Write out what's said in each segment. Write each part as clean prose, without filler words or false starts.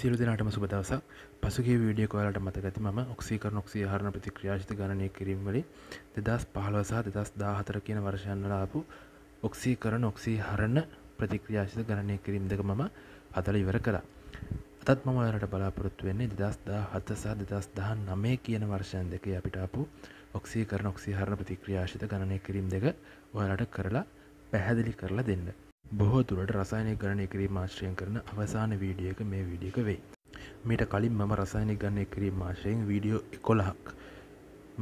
සියලු දෙනාටම සුබ දවසක්. පසුගිය වීඩියෝ එක ඔයාලට මතක ඇති මම ඔක්සීකරණ ඔක්සී ආහරණ ප්‍රතික්‍රියාශීලී ගණනය කිරීම වලින් 2015 සහ 2014 කියන වර්ෂයන් වල ආපු ඔක්සීකරණ ඔක්සී ආහරණ ප්‍රතික්‍රියාශීලී ගණනය කිරීම දෙක මම අදලා ඉවර කළා. අදත් මම ඔයාලට බලාපොරොත්තු වෙන්නේ 2017 සහ 2019 කියන වර්ෂයන් දෙකේ අපිට ආපු ඔක්සීකරණ ඔක්සී ආහරණ ප්‍රතික්‍රියාශීලී ගණනය කිරීම දෙක ඔයාලට කරලා පැහැදිලි කරලා දෙන්න. බොහෝ දුරට රසායනික ගණනය කිරීම ආශ්‍රයෙන් කරන අවසාන වීඩියෝ එක මේ වීඩියෝ එක වෙයි. මීට කලින් මම රසායනික ගණනය කිරීම ආශ්‍රයෙන් වීඩියෝ 11ක්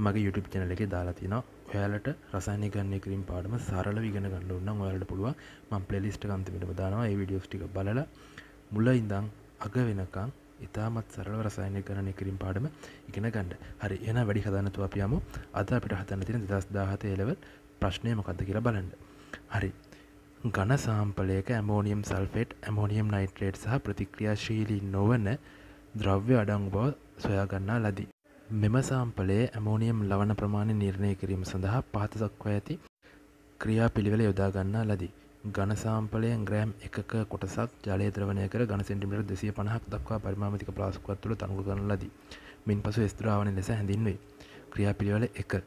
මගේ YouTube channel එකේ දාලා තිනවා. ඔයාලට රසායනික ගණනය කිරීම පාඩම සරලව ඉගෙන ගන්න ඕන නම් ඔයාලට පුළුවන්. මම playlist එක අන්තිමටම දානවා. මේ වීඩියෝස් ටික බලලා මුල ඉඳන් අග වෙනකන් ඉතාමත් සරලව රසායනික ගණනය කිරීම පාඩම ඉගෙන ගන්න. හරි, එහෙනම් වැඩි හදන්න නැතුව අපි යමු. අද අපිට හදන්න තියෙන 2017 A level ප්‍රශ්නේ මොකක්ද කියලා බලන්න. හරි, ඝන සාම්පලයක ඇමෝනියම් සල්ෆේට් ඇමෝනියම් නයිට්‍රේට් සහ ප්‍රතික්‍රියාශීලී නොවන ද්‍රව්‍ය අඩංගු බව සොයා ගන්නා ලදී. මෙම සාම්පලයේ ඇමෝනියම් ලවණ ප්‍රමාණය නිර්ණය කිරීම සඳහා පහත දක්වා ඇති ක්‍රියාපිළිවෙල යොදා ගන්නා ලදී. ඝන සාම්පලයෙන් ග්‍රෑම් 1ක කොටසක් ජලයේ ද්‍රවණය කර ඝන සෙන්ටිමීටර් 250ක් දක්වා පරිමාමිතික ප්ලාස්කුවක් තුළ තනු කරන ලදී. මින්පසු එස් ද්‍රාවණය ලෙස හැඳින්වේ. ක්‍රියාපිළිවෙල 1.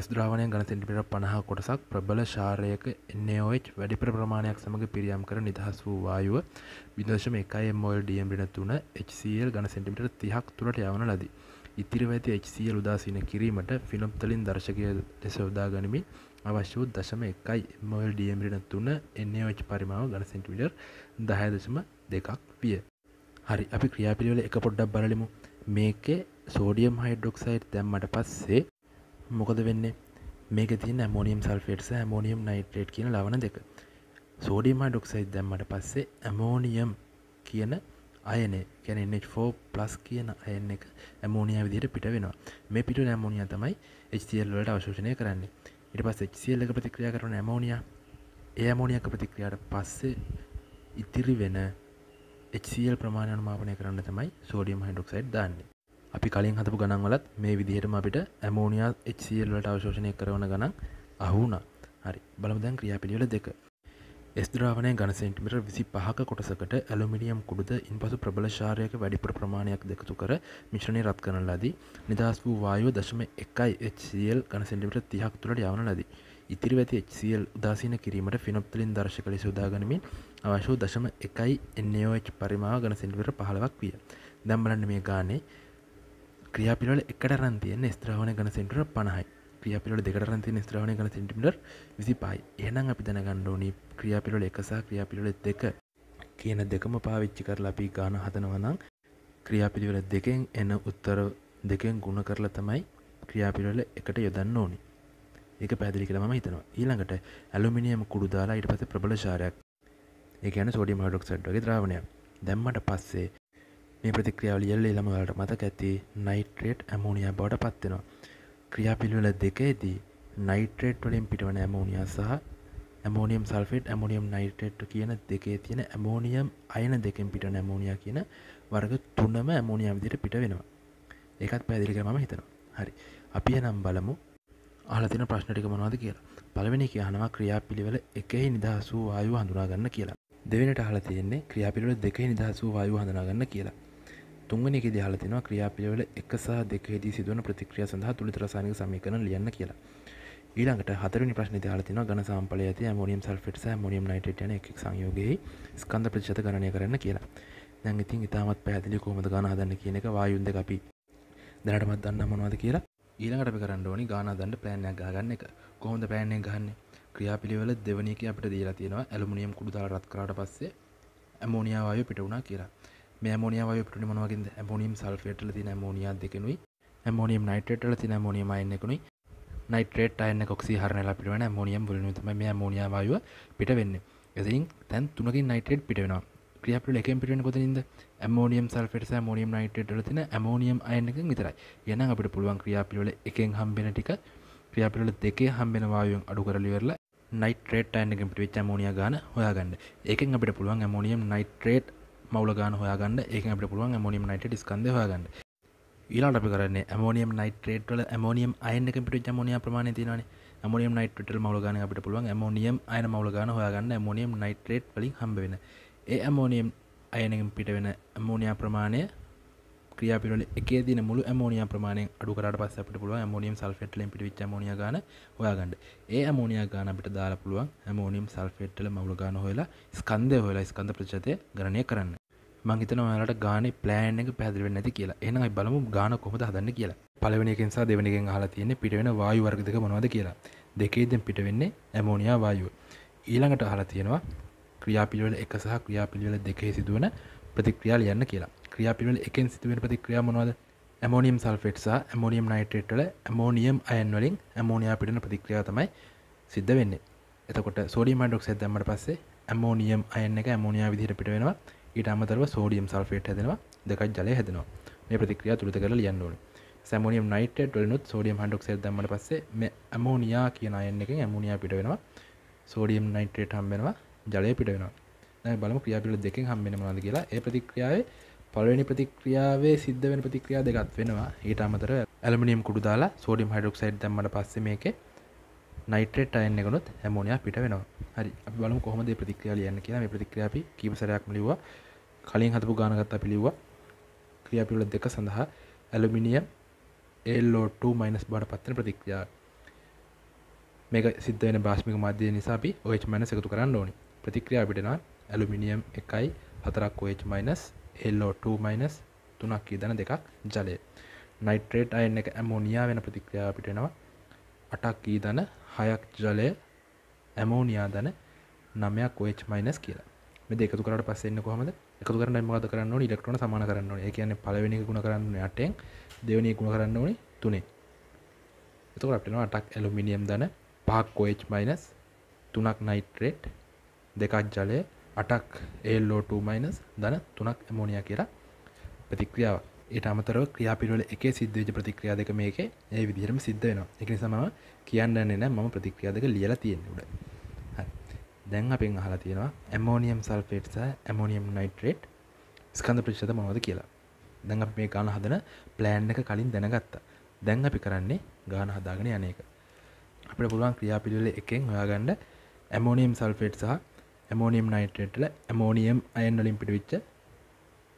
එස් ද්‍රාවණය ඝන සෙන්ටිමීටර් 50 කොටසක් ප්‍රබල ශාරයක NaOH වැඩිපුර ප්‍රමාණයක් සමග පිරියම් කර නිදහස් වූ වායුව 0.1 mol dm 3 HCl ඝන සෙන්ටිමීටර් 30ක් තුරට යවන ලදී. ඉතිරිව ඇති HCl උදාසීන කිරීමට ෆිනොල් තලින් දර්ශකයේ ලෙස යොදා ගනිමින් අවශ්‍ය වූ 0.1 mol dm 3 NaOH පරිමාව ඝන සෙන්ටිමීටර් 10.2ක් විය. හරි, අපි ක්‍රියාපිළිවෙල එක පොඩ්ඩක් බලමු. මේකේ සෝඩියම් හයිඩ්‍රොක්සයිඩ් දැම්මට පස්සේ මොකද වෙන්නේ? මේක තියෙන ඇමෝනියම් සල්ෆේට් සහ ඇමෝනියම් නයිට්‍රේට් කියන ලවණ දෙක. සෝඩියම් හයිඩ්‍රොක්සයිඩ් දැම්මට පස්සේ ඇමෝනියම් කියන අයනය, කියන්නේ NH4+ කියන අයන එක ඇමෝනියා විදිහට පිට වෙනවා. මේ පිට වෙන ඇමෝනියා තමයි HCl වලට අවශෝෂණය කරන්නේ. ඊට පස්සේ HCl එක ප්‍රතික්‍රියා කරන ඇමෝනියා, ඒ ඇමෝනියාක ප්‍රතික්‍රියාවට පස්සේ ඉතිරි වෙන HCl ප්‍රමාණය අනුමාපනය කරන්න තමයි සෝඩියම් හයිඩ්‍රොක්සයිඩ් දාන්නේ. අපි කලින් හදපු ගණන් වලත් මේ විදිහටම අපිට ඇමෝනියා HCl වලට අවශෝෂණය කරන ගණන් අහුණා. හරි, බලමු දැන් ක්‍රියාපිළිවෙල 2. S ද්‍රාවණය ඝන සෙන්ටිමීටර් 25ක කොටසකට ඇලුමිනියම් කුඩුද ඉන්පසු ප්‍රබල ශාරයක වැඩිපුර ප්‍රමාණයක් දෙකතු කර මිශ්‍රණය රත් කරන ලදී. නිදහස් වූ වායුව 0.1 HCl ඝන සෙන්ටිමීටර් 30ක් තුලට යවන ලදී. ඉතිරිව ඇති HCl උදාසීන කිරීමට ෆිනොප්තලින් දර්ශක ලෙස යොදා ගනිමින් අවශ්‍ය වූ 0.1 NaOH පරිමාව ඝන සෙන්ටිමීටර් 15ක් විය. දැන් බලන්න මේ ගානේ ක්‍රියාපිළිවෙල 1ට රන් තියෙන ස්ත්‍රාවණය ඝන සෙන්ටිමීටර් 50යි. ක්‍රියාපිළිවෙල 2ට රන් තියෙන ස්ත්‍රාවණය ඝන සෙන්ටිමීටර් 25යි. එහෙනම් අපි දැනගන්න ඕනේ ක්‍රියාපිළිවෙල 1 සහ ක්‍රියාපිළිවෙල 2 කියන දෙකම පාවිච්චි කරලා අපි ගාන හදනවා නම් ක්‍රියාපිළිවෙල 2ෙන් එන උත්තර 2ෙන් ගුණ කරලා තමයි ක්‍රියාපිළිවෙල 1ට යොදන්න ඕනේ. ඒක පැහැදිලි කියලා මම හිතනවා. ඊළඟට ඇලුමිනියම් කුඩු දාලා ඊට පස්සේ ප්‍රබල ශාරයක්, ඒ කියන්නේ සෝඩියම් හයිඩ්‍රොක්සයිඩ් වගේ ද්‍රාවණයක් දැම්මට පස්සේ මේ ප්‍රතික්‍රියාවල යෙල්ලේ ළම වලට මතක ඇති නයිට්‍රේට් ඇමෝනියා බවට පත් වෙනවා. ක්‍රියාපිළිවෙල දෙකේදී නයිට්‍රේට් වලින් පිටවන ඇමෝනියා සහ ඇමෝනියම් සල්ෆේට් ඇමෝනියම් නයිට්‍රේට් කියන දෙකේ තියෙන ඇමෝනියම් අයන දෙකෙන් පිටවන ඇමෝනියා කියන වර්ග තුනම ඇමෝනියා විදිහට පිට වෙනවා. ඒකත් පැහැදිලි කරලා මම හිතනවා. හරි, අපි එහෙනම් බලමු අහලා තියෙන ප්‍රශ්න ටික මොනවද කියලා. පළවෙනි කියනවා ක්‍රියාපිළිවෙල 1ෙහි නිදහස් වූ වායුව හඳුනා ගන්න කියලා. දෙවෙනිට අහලා තියෙන්නේ ක්‍රියාපිළිවෙල 2ෙහි නිදහස් වූ වායුව හඳුනා ගන්න කියලා. තුන්වෙනි එකේදී අහලා තිනවා ක්‍රියාපිළිවෙල 1 සහ 2 දී සිදුවන ප්‍රතික්‍රියා සඳහා තුලිත රසායනික සමීකරණ ලියන්න කියලා. ඊළඟට හතරවෙනි ප්‍රශ්නේදී අහලා තිනවා ඝන සාම්පලයේ ඇති ඇමෝනියම් සල්ෆේට් සහ ඇමෝනියම් නයිට්‍රේට් යන එක් එක් සංයෝගයේ ස්කන්ධ ප්‍රතිශත ගණනය කරන්න කියලා. දැන් ඉතින් ඉතාමත් පැහැදිලි කොහොමද ඝන හදන්න කියන එක වායුන් දෙක අපි දැනටමත් දන්නා මොනවද කියලා. ඊළඟට අපි කරන්න ඕනි ඝන හදන්න ප්ලෑන් එකක් ගහගන්න එක. කොහොමද ප්ලෑන් එක ගහන්නේ? ක්‍රියාපිළිවෙල දෙවෙනි එකේ අපිට දීලා තියෙනවා ඇලුමිනියම් කුඩු දාලා රත් කරාට පස්සේ ඇමෝනියා වායුව පිට වුණා කියලා. මේ ඇමෝනියා වායුව පිට වෙන්නේ මොන වගේද? ඇමෝනියම් සල්ෆේට් වල තියෙන ඇමෝනියා දෙකෙනුයි ඇමෝනියම් නයිට්‍රේට් වල තියෙන ඇමෝනියම් අයන එකෙනුයි නයිට්‍රේට් අයන එක ඔක්සීහරණයලා පිට වෙන ඇමෝනියම් වලින් තමයි මේ ඇමෝනියා වායුව පිට වෙන්නේ. එතනින් දැන් තුනකින් නයිට්‍රේට් පිට වෙනවා. ක්‍රියාපිළිවෙල එකෙන් පිට වෙන්නේ කොතනින්ද? ඇමෝනියම් සල්ෆේට් සහ ඇමෝනියම් නයිට්‍රේට් වල තියෙන ඇමෝනියම් අයන එකෙන් විතරයි. එහෙනම් අපිට පුළුවන් ක්‍රියාපිළිවෙල එකෙන් හම්බෙන ටික ක්‍රියාපිළිවෙල දෙකේ හම්බෙන වායුවෙන් අඩු කරලා ඉවරලා නයිට්‍රේට් අයන එකෙන් පිට වෙච්ච ඇමෝනියා ගාන හොයාගන්න. ඒකෙන් අපිට පුළුවන් ඇමෝනියම් නයිට්‍රේට් මවුල ගාන හොයාගන්න. ඒකෙන් අපිට පුළුවන් ඇමෝනියම් නයිට්‍රේට් ස්කන්ධය හොයාගන්න. ඊළඟට අපි කරන්නේ ඇමෝනියම් නයිට්‍රේට් වල ඇමෝනියම් අයන එකෙන් පිටවෙච්ච ඇමෝනියා ප්‍රමාණය තියෙනවානේ. ඇමෝනියම් නයිට්‍රේට් වල මවුල ගාන අපිට පුළුවන් ඇමෝනියම් අයන මවුල ගාන හොයාගන්න. ඇමෝනියම් නයිට්‍රේට් වලින් හම්බ වෙන ඒ ඇමෝනියම් අයනෙන් පිට වෙන ඇමෝනියා ප්‍රමාණය ක්‍රියාපිළිවෙල එකේ දින මුළු ඇමෝනියා ප්‍රමාණයෙන් අඩු කරාට පස්සේ අපිට පුළුවන් ඇමෝනියම් සල්ෆේට් වලින් පිටවිච්ච ඇමෝනියා ගාන හොයාගන්න. ඒ ඇමෝනියා ගාන අපිට දාලා පුළුවන් ඇමෝනියම් සල්ෆේට් වල මවුල ගාන හොයලා ස්කන්ධය හොයලා ස්කන්ධ ප්‍රතිශතය ගණනය කරන්න. මම හිතනවා ඔයාලට ගානේ ප්ලෑන් එක පැහැදිලි වෙන්නේ නැති කියලා. එහෙනම් අපි බලමු ගාන කොහොමද හදන්නේ කියලා. පළවෙනි එකෙන් සහ දෙවෙනි එකෙන් අහලා තියෙන්නේ පිට වෙන වායු වර්ග දෙක මොනවද කියලා. දෙකේදීම පිට වෙන්නේ ඇමෝනියා වායුව. ඊළඟට අහලා තියෙනවා ක්‍රියාපිළිවෙල 1 සහ ක්‍රියාපිළිවෙල 2 සිදුවන ප්‍රතික්‍රියා ලියන්න කියලා. ක්‍රියාපිළිවෙල 1 සිදුවෙන ප්‍රතික්‍රියා මොනවද? ඇමෝනියම් සල්ෆේට් සහ ඇමෝනියම් නයිට්‍රේට් වල ඇමෝනියම් අයන් වලින් ඇමෝනියා පිටවන ප්‍රතික්‍රියාව තමයි සිද්ධ වෙන්නේ. එතකොට සෝඩියම් හයිඩ්‍රොක්සයිඩ් දැම්මට පස්සේ ඇමෝනියම් අයන් එක ඇමෝනියා විදිහට පිට වෙනවා. ඊට අමතරව සෝඩියම් සල්ෆේට් හැදෙනවා. දෙකක් ජලය හැදෙනවා. මේ ප්‍රතික්‍රියාව තුලිත කරලා ලියන්න ඕනේ. ඇමෝනියම් නයිට්‍රේට් වලිනුත් සෝඩියම් හයිඩ්‍රොක්සයිඩ් දැම්මට පස්සේ මේ ඇමෝනියා කියන අයන් එකෙන් ඇමෝනියා පිට වෙනවා. සෝඩියම් නයිට්‍රේට් හම්බ වෙනවා. ජලය පිට වෙනවා. දැන් බලමු ක්‍රියාපිළිවෙල දෙකෙන් හම්බ වෙන මොනවද කියලා. ඒ ප්‍රතික්‍රියාවේ පළවෙනි ප්‍රතික්‍රියාවේ සිද්ධ වෙන ප්‍රතික්‍රියා දෙකක් වෙනවා. ඊට අමතරව ඇලුමිනියම් කුඩු දාලා සෝඩියම් හයිඩ්‍රොක්සයිඩ් දැම්මට පස්සේ මේකේ නයිට්‍රේට් අයන් එකනොත් ඇමෝනියා පිට වෙනවා. හරි. අපි බලමු කොහොමද මේ ප්‍රතික්‍රියාව ලියන්න කියලා. මේ ප්‍රතික්‍රියාව අපි කීප සැරයක්ම ලිව්වා. කලින් හදපු ගාන ගත්ත අපි ලිව්වා. ක්‍රියාපිළිවෙල දෙක සඳහා ඇලුමිනියම් LO2- බවට පත් වෙන ප්‍රතික්‍රියාව. මේක සිද්ධ වෙන බාෂ්පික මාධ්‍ය නිසා අපි OH- එකතු කරන්න ඕනේ. ප්‍රතික්‍රියාව අපිට නම් ඇලුමිනියම් 1යි 4ක් OH- LO2- 3ක් ඊදන 2ක් ජලය. නයිට්‍රේට් අයන් එක ඇමෝනියා වෙන ප්‍රතික්‍රියාව අපිට එනවා 8ක් ඊදන 6ක් ජලය ඇමෝනියා දන 9ක් OH- කියලා. මේ දෙක එකතු කරාට පස්සේ එන්නේ කොහමද? එකතු කරන්නේ මොකද කරන්න ඕනේ? ඉලෙක්ට්‍රෝන සමාන කරන්න ඕනේ. ඒ කියන්නේ පළවෙනි එක ගුණ කරන්න ඕනේ 8ෙන්, දෙවෙනි එක ගුණ කරන්න ඕනේ 3ෙන්. එතකොට අපිට එනවා 8ක් ඇලුමිනියම් දන 5ක් OH- 3ක් නයිට්‍රේට් 2ක් ජලය 8ක් LO2- ධන 3ක් ඇමෝනියා කියලා ප්‍රතික්‍රියාව. ඊට අමතරව ක්‍රියාපිළිවෙල 1 සිද්ධ වෙච්ච ප්‍රතික්‍රියා දෙක මේකේ ඒ විදිහටම සිද්ධ වෙනවා. ඒක නිසා මම කියන්නේ නැහැ මම ප්‍රතික්‍රියා දෙක ලියලා තියෙන්නේ උඩ. හරි. දැන් අපෙන් අහලා තියෙනවා ඇමෝනියම් සල්ෆේට් සහ ඇමෝනියම් නයිට්‍රේට් ස්කන්ධ ප්‍රතිශත මොනවද කියලා. දැන් අපි මේ ගාන හදන ප්ලෑන් එක කලින් දැනගත්තා. දැන් අපි කරන්නේ ගාන හදාගෙන යන එක. අපිට පුළුවන් ක්‍රියාපිළිවෙල එකෙන් හොයාගන්න ඇමෝනියම් සල්ෆේට් සහ ඇමෝනියම් නයිට්‍රේට් වල ඇමෝනියම් අයන් වලින් පිටවිච්ච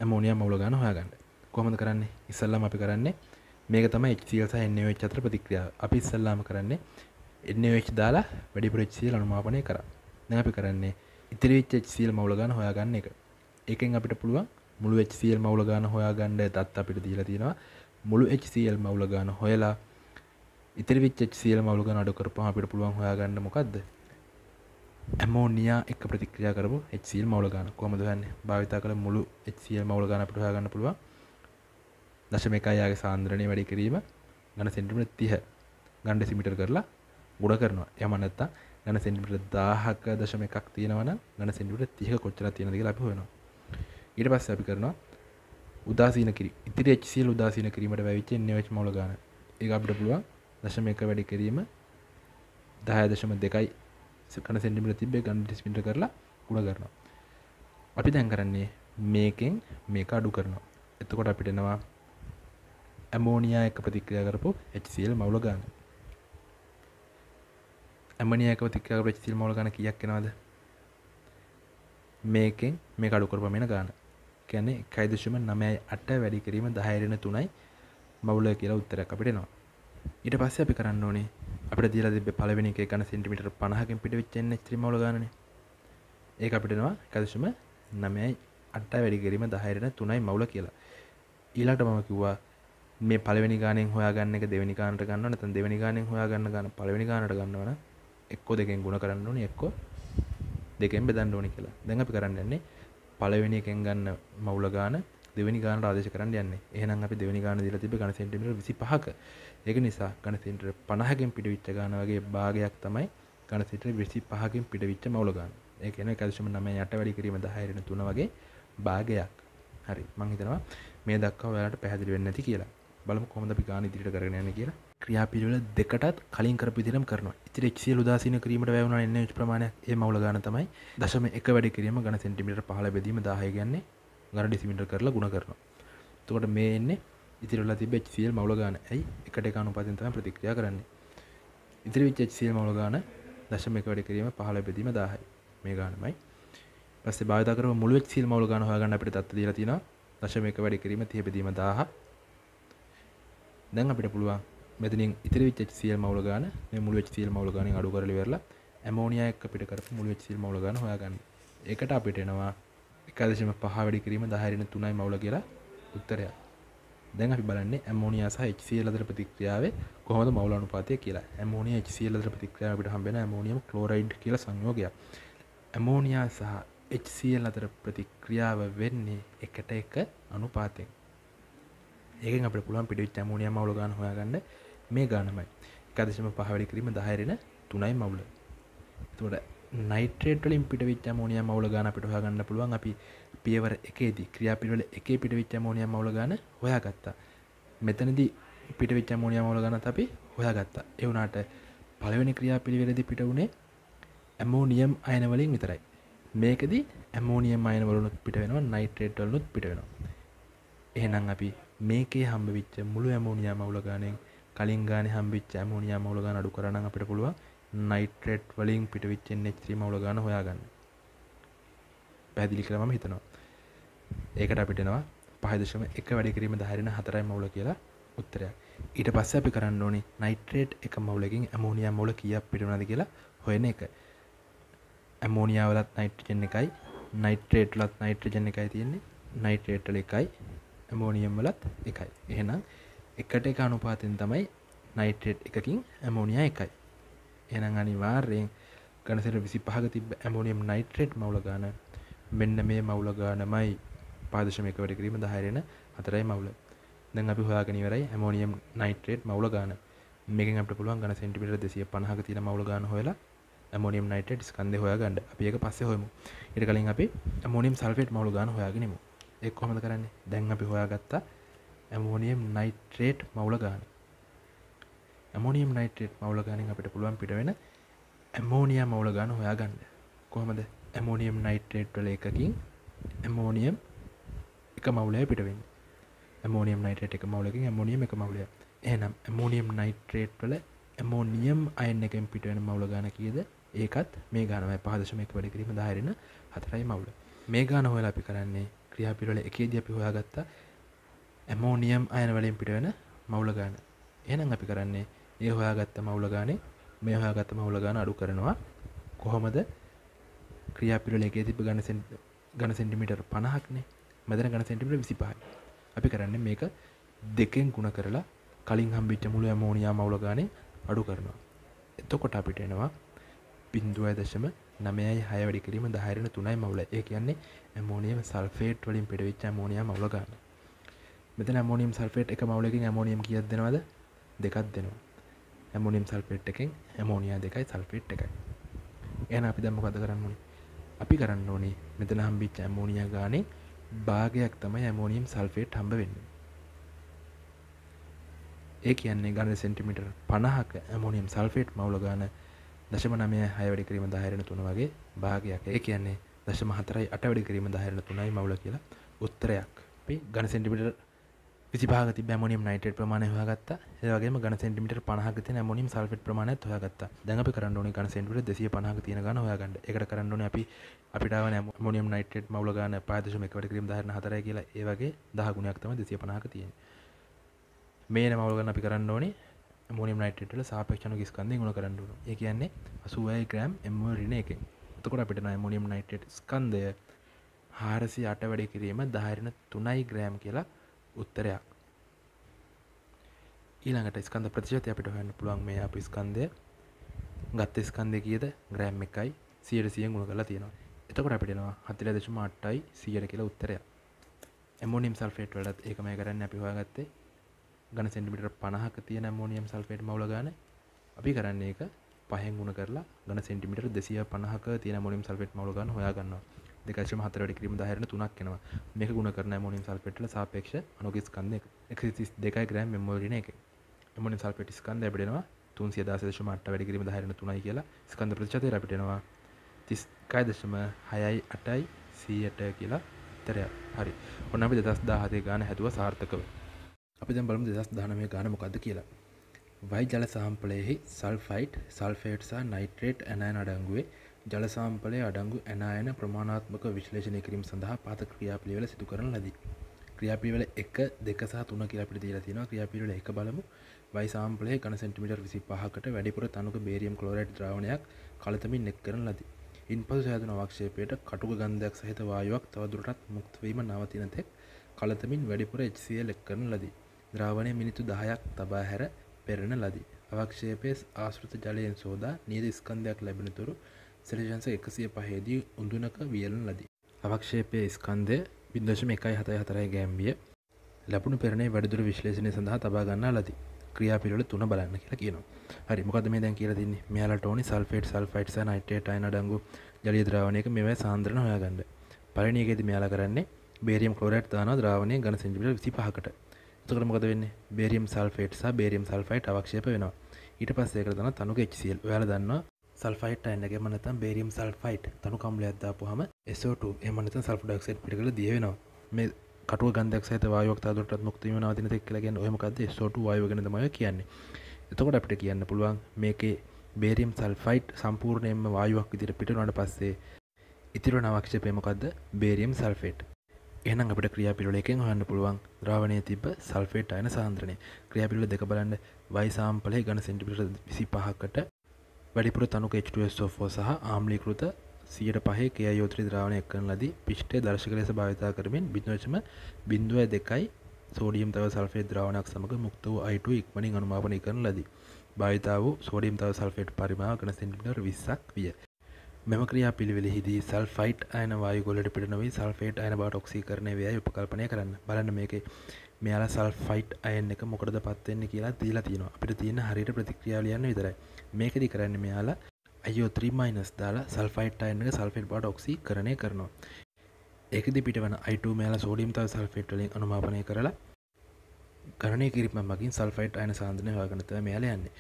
ඇමෝනියා මවුල ගන්න හොයාගන්න. කොහොමද කරන්නේ? ඉස්සල්ලාම අපි කරන්නේ මේක තමයි HCl සහ NaOH අතර ප්‍රතික්‍රියාව. අපි ඉස්සල්ලාම කරන්නේ NaOH දාලා වැඩිපුර HCl අනුමාපනය කරා. දැන් අපි කරන්නේ ඉතිරි වෙච්ච HCl මවුල ගන්න හොයාගන්න එක. ඒකෙන් අපිට පුළුවන් මුළු HCl මවුල ගන්න හොයාගන්න දත් අපිට දීලා තියෙනවා. මුළු HCl මවුල ගන්න හොයලා ඉතිරි වෙච්ච HCl මවුල ගන්න අඩු කරපුවම අපිට පුළුවන් හොයාගන්න මොකද්ද? ඇමෝනියා එක්ක ප්‍රතික්‍රියා කරපු HCl මවුල ගන්න. කොහොමද හොයන්නේ? භාවිත කළ මුළු HCl මවුල ගන්න අපිට හොයාගන්න පුළුවන්. 0.1 ගේ සාන්ද්‍රණය වැඩි කිරීම ඝන සෙන්ටිමීටර 30 ඝන ඩෙසිමීටර කරලා ගුණ කරනවා. එහෙම නැත්නම් ඝන සෙන්ටිමීටර 1000ක 0.1ක් තියෙනවා නම් ඝන සෙන්ටිමීටර 30ක කොච්චරක් තියෙනවද කියලා අපි හොයනවා. ඊට පස්සේ අපි කරනවා උදාසීන කිරි. ඉතිරි HCl උදාසීන කිරීමට වැවිච්ච NaOH මවුල ගන්න. ඒක අපිට පුළුවන් 0.1 වැඩි කිරීම 10.2යි ඝන සෙන්ටිමීටර තිබ්බේ ඝන ඩෙසිමීටර කරලා ගුණ කරනවා. අපි දැන් කරන්නේ මේකෙන් මේක අඩු කරනවා. එතකොට අපිට එනවා ඇමෝනියා එක්ක ප්‍රතික්‍රියා කරපු HCl මවුල ගන්න. ඇමෝනියා එක්ක ප්‍රතික්‍රියා කරපු HCl මවුල ගන්න කීයක් එනවද? මේකෙන් මේක අඩු කරපුවම එන ගාන. කියන්නේ 1.98 වැඩි කිරීම 10.3යි මවුල කියලා උත්තරයක් අපිට එනවා. ඊට පස්සේ අපි කරන්න ඕනේ අපිට දීලා තිබ්බේ පළවෙනි එකේ ඝන සෙන්ටිමීටර 50කින් පිටවෙච්ච NH3 මවුල ගන්නනේ. ඒක අපිට එනවා 1.98 වැඩි කිරීම 10.3යි මවුල කියලා. ඊළඟට මම කිව්වා මේ පළවෙනි ගාණෙන් හොයාගන්න එක දෙවෙනි ගාණට ගන්නව නැත්නම් දෙවෙනි ගාණෙන් හොයාගන්න ගාන පළවෙනි ගාණට ගන්නව නම් එක්කෝ දෙකෙන් ගුණ කරන්න ඕනේ එක්කෝ දෙකෙන් බෙදන්න ඕනේ කියලා. දැන් අපි කරන්න යන්නේ පළවෙනි එකෙන් ගන්න මවුල ගාන දෙවෙනි ගානට ආදේශ කරන්න යන්නේ. එහෙනම් අපි දෙවෙනි ගාන දීලා තිබ්බේ ඝන සෙන්ටිමීටර 25ක. ඒක නිසා ඝන සෙන්ටිමීටර 50කින් පිටවිච්ච ගාන වගේ භාගයක් තමයි ඝන සෙන්ටිමීටර 25කින් පිටවිච්ච මවුල ගාන. ඒ කියන්නේ 1.98 වැඩි කිරීම 10.3 වගේ භාගයක්. හරි. මම හිතනවා මේ දක්වා ඔයාලට පැහැදිලි වෙන්නේ නැති කියලා. බලමු කොහොමද අපි ගාන ඉදිරියට කරගෙන යන්නේ කියලා. ක්‍රියාපිළිවෙල දෙකටත් කලින් කරපු විදිහටම කරනවා. ඉතින් HCl උදාසීන කිරීමට වැය වුණා NH ප්‍රමාණයක් ඒ මවුල ගාන තමයි 0.1 වැඩි කිරීම ඝන සෙන්ටිමීටර 15 බෙදීම 1000 කියන්නේ ඝන ඩෙසිමීටර කරලා ගුණ කරනවා. එතකොට මේ එන්නේ ඉතිරිලා තිබ්බ HCl මවුල ගාන. ඇයි? 1:1 අනුපාතයෙන් තමයි ප්‍රතික්‍රියා කරන්නේ. ඉතිරි වෙච්ච HCl මවුල ගාන 0.1 වැඩි කිරීම 15 බෙදීම 1000යි. මේ ගානමයි. පස්සේ භාවිත කරව මුළු එක්සෙල් මවුල ගන්න හොයාගන්න අපිට තත්ත දීලා තියෙනවා 0.1 වැඩි කිරීම 30 බෙදීම 1000. දැන් අපිට පුළුවන් මෙතනින් ඉතිරි වෙච්ච HCl මවුල ගන්න මේ මුළු HCl මවුල ගන්නෙන් අඩු කරලා ඉවරලා ඇමෝනියා එක්ක අපිට කරපු මුළු HCl මවුල ගන්න හොයාගන්න. ඒකට අපිට එනවා 1.5 වැඩි කිරීම 10.3යි මවුල කියලා උත්තරය. දැන් අපි බලන්නේ ඇමෝනියා සහ HCl අතර ප්‍රතික්‍රියාවේ කොහොමද මවුල අනුපාතය කියලා. ඇමෝනියා HCl අතර ප්‍රතික්‍රියාව අපිට හම්බ වෙන ඇමෝනියම් ක්ලෝරයිඩ් කියලා සංයෝගයක්. ඇමෝනියා සහ HCl අතර ප්‍රතික්‍රියාව වෙන්නේ 1:1 අනුපාතයෙන්. ඒකෙන් අපිට පුළුවන් පිටවිච්ච ඇමෝනියම් මවුල ගන්න හොයාගන්න මේ ගානමයි. 1.5 වැඩි කිරීම 10.3යි මවුල. එතකොට නයිට්‍රේට් වලින් පිටවිච්ච ඇමෝනියම් මවුල ගන්න අපිට හොයාගන්න පුළුවන්. අපි පියවර 1 දී ක්‍රියා පිළිවෙල 1 පිටවිච්ච ඇමෝනියම් මවුල ගන්න හොයාගත්තා. මෙතනදී පිටවිච්ච ඇමෝනියම් මවුල ගන්නත් අපි හොයාගත්තා. ඒ වුණාට පළවෙනි ක්‍රියා පිළිවෙලදී පිට වුණේ ඇමෝනියම් අයන වලින් විතරයි. මේකදී ඇමෝනියම් අයන වලුනුත් පිට වෙනවා නයිට්‍රේට් වලුනුත් පිට වෙනවා. එහෙනම් අපි මේකේ හම්බෙච්ච මුළු ඇමෝනියම් අවුල ගානෙන් කලින් ගානේ හම්බෙච්ච ඇමෝනියම් අවුල ගාන අඩු කරා නම් අපිට පුළුවන් නයිට්‍රේට් වලින් පිටවෙච්ච NH3 අවුල ගාන හොයාගන්න. පැහැදිලි කියලා මම හිතනවා. ඒකට අපිට එනවා 5.1 වැඩි කිරීම 10.4යි අවුල කියලා උත්තරයක්. ඊට පස්සේ අපි කරන්න ඕනේ නයිට්‍රේට් එකම අවුලකින් ඇමෝනියම් අවුල කීයක් පිට වෙනවද කියලා හොයන එක. ඇමෝනියා වලත් නයිට්‍රජන් එකයි නයිට්‍රේට් වලත් නයිට්‍රජන් එකයි තියෙන්නේ. නයිට්‍රේට් වල එකයි ඇමෝනියම් වලත් එකයි. එහෙනම් 1:1 අනුපාතයෙන් තමයි නයිට්‍රේට් එකකින් ඇමෝනියා එකයි. එහෙනම් අනිවාර්යෙන් ඝනසර 25ක තිබ්බ ඇමෝනියම් නයිට්‍රේට් මවුල ගාන මෙන්න මේ මවුල ගානමයි 5.1 වැඩි කිරීම 10.4යි මවුල. දැන් අපි හොයාගෙන ඉවරයි ඇමෝනියම් නයිට්‍රේට් මවුල ගාන. මේකෙන් අපිට පුළුවන් ඝන සෙන්ටිමීටර 250ක තියෙන මවුල ගාන හොයලා ඇමෝනියම් නයිට්‍රේට් ස්කන්ධය හොයාගන්න. අපි ඒක පස්සේ හොයමු. ඊට කලින් අපි ඇමෝනියම් සල්ෆේට් මවුල ගාන හොයාගෙනමු. ඒක කොහොමද කරන්නේ? දැන් අපි හොයාගත්තා ඇමෝනියම් නයිට්‍රේට් මවුල ගාන. ඇමෝනියම් නයිට්‍රේට් මවුල ගානෙන් අපිට පුළුවන් පිට වෙන ඇමෝනියා මවුල ගාන හොයාගන්න. කොහොමද? ඇමෝනියම් නයිට්‍රේට් වල එකකින් ඇමෝනියම් එක මවුලයි පිට වෙන්නේ. ඇමෝනියම් නයිට්‍රේට් එක මවුලකින් ඇමෝනියම් එක මවුලයි. එහෙනම් ඇමෝනියම් නයිට්‍රේට් වල ඇමෝනියම් අයන එකෙන් පිට වෙන මවුල ගාන කීයද? ඒකත් මේ ගානමයි 5.1 වැඩි කිරීම 10.4යි මවුල. මේ ගාන හොයලා අපි කරන්නේ ක්‍රියා පිළිවෙල 1 දී අපි හොයාගත්ත ඇමෝනියම් අයන වලින් පිට වෙන මවුල ගාන. එහෙනම් අපි කරන්නේ ඒ හොයාගත්ත මවුල ගානේ මේ හොයාගත්ත මවුල ගාන අඩු කරනවා. කොහොමද? ක්‍රියා පිළිවෙල 1 දී ඝන සෙන්ටිමීටර 50ක්නේ. මෙතන ඝන සෙන්ටිමීටර 25යි. අපි කරන්නේ මේක 2ෙන් ගුණ කරලා කලින් හම්බෙච්ච මුළු ඇමෝනියා මවුල ගානේ අඩු කරනවා. එතකොට අපිට එනවා 0.96 වැඩි කිරීම 10.3යි මවුල. ඒ කියන්නේ ඇමෝනියම් සල්ෆේට් වලින් පිටවෙච්ච ඇමෝනියා මවුල ගන්න. මෙතන ඇමෝනියම් සල්ෆේට් එක මවුලකින් ඇමෝනියම් කීයක් දෙනවද? 2ක් දෙනවා. ඇමෝනියම් සල්ෆේට් එකෙන් ඇමෝනියා 2යි සල්ෆේට් 1යි. එහෙනම් අපි දැන් මොකද කරන්න ඕනේ? අපි කරන්න ඕනේ මෙතන හම්බෙච්ච ඇමෝනියා ගානේ භාගයක් තමයි ඇමෝනියම් සල්ෆේට් හම්බ වෙන්නේ. ඒ කියන්නේ ඝන සෙන්ටිමීටර 50ක ඇමෝනියම් සල්ෆේට් මවුල ගාන 0.96 වැඩි කිරීම 10.3 වගේ භාගයක්. ඒ කියන්නේ 0.48 වැඩි කිරීම 10.3යි මවුල කියලා උත්තරයක්. අපි ඝන සෙන්ටිමීටර 25ක තිබ්බ ඇමෝනියම් නයිට්‍රේට් ප්‍රමාණය හොයාගත්තා. ඒ වගේම ඝන සෙන්ටිමීටර 50ක තියෙන ඇමෝනියම් සල්ෆේට් ප්‍රමාණයත් හොයාගත්තා. දැන් අපි කරන්න ඕනේ ඝන සෙන්ටිමීටර 250ක තියෙන ගාන හොයාගන්න. ඒකට කරන්න ඕනේ අපි අපිට ආවන ඇමෝනියම් නයිට්‍රේට් මවුල ගාන 5.1 වැඩි කිරීම 10.4යි කියලා. ඒ වගේ 10 ගුණයක් තමයි 250ක තියෙන්නේ. මේ එන මවුල ගාන අපි කරන්න ඕනේ ඇමෝනියම් නයිට්‍රේට් වල සාපේක්ෂ අණු ස්කන්ධයෙන් ගුණ කරන්න ඕන. ඒ කියන්නේ 86 ග්‍රෑම් mol ඍණ එකෙන්. එතකොට අපිට එනවා ඇමෝනියම් නයිට්‍රේට් ස්කන්ධය 408 වැඩි කිරීම 10.3 ග්‍රෑම් කියලා උත්තරයක්. ඊළඟට ස්කන්ධ ප්‍රතිශතය අපිට හොයන්න පුළුවන්. මේ අපි ස්කන්ධය ගත්ත ස්කන්ධය කීයද? ග්‍රෑම් 1යි 100න් ගුණ කරලා තියෙනවා. එතකොට අපිට එනවා 40.8යි 100 කියලා උත්තරයක්. ඇමෝනියම් සල්ෆේට් වලත් ඒකමයි කරන්නේ. අපි හොයාගත්තේ ඝන සෙන්ටිමීටර 50ක තියෙන ඇමෝනියම් සල්ෆේට් මවුල ගාන. අපි කරන්නේ ඒක 5ෙන් ගුණ කරලා ඝන සෙන්ටිමීටර 250ක තියෙන ඇමෝනියම් සල්ෆේට් මවුල ගාන හොයා ගන්නවා. 2.4 වැඩි කිරීම 10.3ක් එනවා. මේක ගුණ කරන ඇමෝනියම් සල්ෆේට් වල සාපේක්ෂ අණුක ස්කන්ධය 132 ග්‍රෑම් mol ඍණ එකෙන්. ඇමෝනියම් සල්ෆේට් ස්කන්ධය අපිට එනවා 310.8 වැඩි කිරීම 10.3යි කියලා. ස්කන්ධ ප්‍රතිශතය අපිට එනවා 31.6යි 8යි 100ට කියලා උත්තරයක්. හරි. ඔන්න අපි 2017 ගාන හැදුවා සාර්ථකව. අපි දැන් බලමු 2019 ගාන මොකද්ද කියලා. වයි ජල සාම්පලයේ සල්ෆයිඩ්, සල්ෆේට් සහ නයිට්‍රේට් ඇනයන අඩංගුවේ ජල සාම්පලයේ අඩංගු ඇනායන ප්‍රමාණාත්මක විශ්ලේෂණය කිරීම සඳහා පහත ක්‍රියාපිළිවෙල සිදු කරන ලදී. ක්‍රියාපිළිවෙල 1 2 සහ 3 කියලා අපිට දීලා තියෙනවා. ක්‍රියාපිළිවෙල 1 බලමු. Y සාම්පලයේ ඝන සෙන්ටිමීටර් 25කට වැඩිපුර තනුක බේරියම් ක්ලෝරයිඩ් ද්‍රාවණයක් කලතමින් එක් කරන ලදී. ඉන්පසු සෑදුන අවක්ෂේපයට කටුක ගන්ධයක් සහිත වායුවක් තවදුරටත් මුක්ත වීම නවතින තෙක් කලතමින් වැඩිපුර HCl එක් කරන ලදී. ද්‍රාවණය මිනිත්තු 10ක් තබා හැර පෙරන ලදී. අවක්ෂේපයේ ආශ්‍රිත ජලයෙන් සෝදා නියත ස්කන්ධයක් ලැබෙනතුරු සෙල්සියස් 105 දී උඳුනක වියලන ලදී. අවක්ෂේපයේ ස්කන්ධය 0.144 ගැම්බිය ලැබුණු පෙරණේ වැඩිදුර විශ්ලේෂණය සඳහා තබා ගන්නා ලදී. ක්‍රියාපිළිවෙල 3 බලන්න කියලා කියනවා. හරි මොකද්ද මේ දැන් කියලා දෙන්නේ? මෙයාලට ඕනේ සල්ෆේට්, සල්ෆයිඩ් සහ නයිට්‍රේට් අයන අඩංගු ජලීය ද්‍රාවණයක මේවා සාන්ද්‍රණ හොයාගන්න. පළවෙනි එකේදී මෙයාලා කරන්නේ බේරියම් ක්ලෝරයිඩ් දානවා ද්‍රාවණයේ ඝන සෙන්ටිමීටර් 25කට. එතකොට මොකද වෙන්නේ? බේරියම් සල්ෆේට් සහ බේරියම් සල්ෆයිඩ් අවක්ෂේප වෙනවා. ඊට පස්සේ ඒකට දානවා තනුක HCl. ඔයාලා දන්නවා සල්ෆයිඩ් අයන එකම නැත්නම් බේරියම් සල්ෆයිඩ් තනු කම්ලයක් දාපුවාම SO2 එහෙම නැත්නම් සල්ෆර් ඩයොක්සයිඩ් පිටකල දිය වෙනවා. මේ කටුව ගන්ධයක් සහිත වායුවක් තාදුරටත් මුක්ත වීම නවතින තෙක් කියලා කියන්නේ ඔය මොකද්ද? SO2 වායුව ගැන තමයි කියන්නේ. එතකොට අපිට කියන්න පුළුවන් මේකේ බේරියම් සල්ෆයිඩ් සම්පූර්ණයෙන්ම වායුවක් විදිහට පිට වුණාට පස්සේ ඉතිරි වෙන අවක්ෂේපය මොකද්ද? Barium sulphate. එහෙනම් අපිට ක්‍රියාපිළිවෙල එකෙන් හොයන්න පුළුවන් ද්‍රාවණයේ තිබ්බ සල්ෆේට් අයන සාන්ද්‍රණය. ක්‍රියාපිළිවෙල දෙක බලන්න y සාම්පලයේ ඝන සෙන්ටිමීටර් 25කට වැඩිපුර තනුක H2SO4 සහ ආම්ලීකృత 105 KiO3 ද්‍රාවණය එක් කරන ලදී. පිෂ්ඨයේ දර්ශක ලෙස භාවිත කරමින් 0.02 සෝඩියම් තව සල්ෆේට් ද්‍රාවණයක් සමග මුක්ත වූ I2 ඉක්මනින් අනුමාපනය කරන ලදී. භාවිත වූ සෝඩියම් තව සල්ෆේට් පරිමාව ඝන සෙන්ටිමීටර් 20ක් විය. මෙම ක්‍රියාපිළිවෙලෙහිදී සල්ෆයිඩ් අයන වායු ගොල්ලට පිට නොවි සල්ෆේට් අයන බවට ඔක්සීකරණය වේයි උපකල්පනය කරන්න. බලන්න මේකේ මෙයාලා සල්ෆයිඩ් අයන එක මොකටදපත් වෙන්නේ කියලා දීලා තියෙනවා. අපිට තියෙන හරියට ප්‍රතික්‍රියාව ලියන්න විතරයි. මේකෙදි කරන්නේ මෙයාලා IO3- දාලා සල්ෆයිඩ් අයන එක සල්ෆේට් බවට ඔක්සීකරණය කරනවා. ඒකෙදි පිටවන I2 මෙයාලා සෝඩියම් තව සල්ෆේට් වලින් අනුමාපනය කරලා ගණනය කිරීම මගින් සල්ෆයිඩ් අයන සාන්ද්‍රණය හොයාගන්න තමයි මෙයාලා යන්නේ.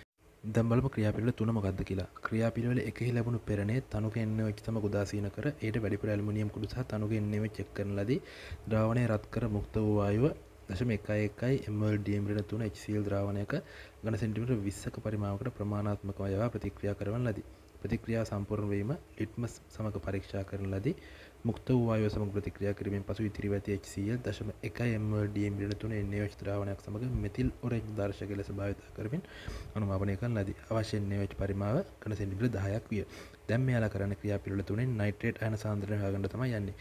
දැන් බලමු ක්‍රියාපිළිවෙල 3 මොකක්ද කියලා. ක්‍රියාපිළිවෙල 1 ලැබුණු පෙරණේ තනුක NaOH තම ගොඩාසීන කර ඒට වැඩිපුර ඇලුමිනියම් කුඩු සහ තනුක NaOH චෙක් කරන ලදී. ද්‍රාවණය රත් කර මුක්ත වූ වායුව 0.11 mol dm ඍණ 3 HCl ද්‍රාවණයක ඝන සෙන්ටිමීටර් 20ක පරිමාවකට ප්‍රමාණාත්මකව යවා ප්‍රතික්‍රියා කරන ලදී. ප්‍රතික්‍රියාව සම්පූර්ණ වීම ලිට්මස් සමග පරීක්ෂා කරන ලදී. මුක්ත වූ වායුව සමග ප්‍රතික්‍රියා කිරීමෙන් පසු ඉතිරි වී ඇති HCl 0.1 mol dm ඍණ 3 NaOH ද්‍රාවණයක් සමග මෙතිල් ඔරෙන්ජ් දර්ශකය ලෙස භාවිත කරමින් අනුමාපනය කරන ලදී. අවශ්‍ය NaOH පරිමාව ඝන සෙන්ටිමීටර් 10ක් විය. දැන් මෙයාලා කරන ක්‍රියාපිළිවෙල 3න් නයිට්‍රේට් අයන සාන්ද්‍රණය හොයාගන්න තමයි යන්නේ.